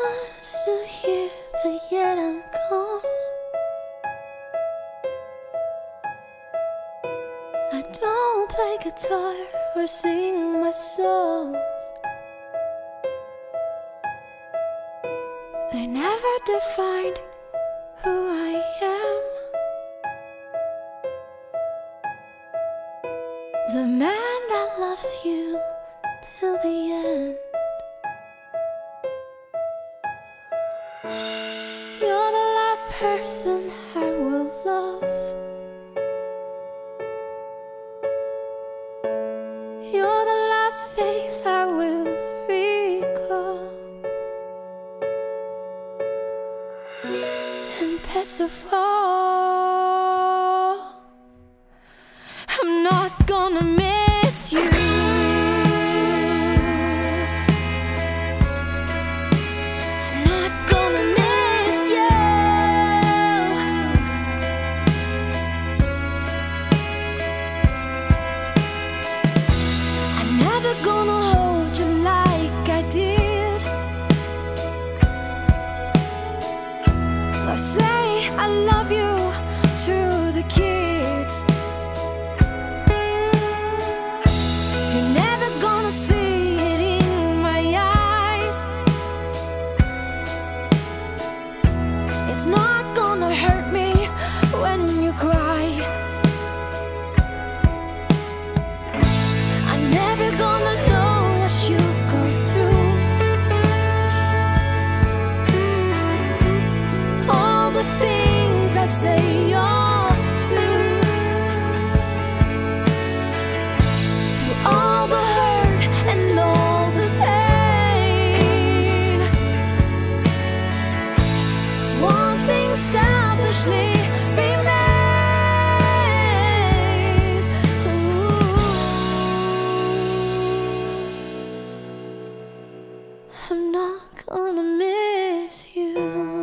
I'm still here, but yet I'm gone. I don't play guitar or sing my songs. They never defined who I am. The man that loves you till the end. You're the last person I will love. You're the last face I will recall. And best of all, I'm not gonna miss you. Say I love you to the kids. You're never gonna see it in my eyes. It's not gonna hurt me when you cry. I'm never gonna know what you go through. I say you'll do, through all the hurt and all the pain. One thing selfishly remains. Ooh. I'm not gonna miss you.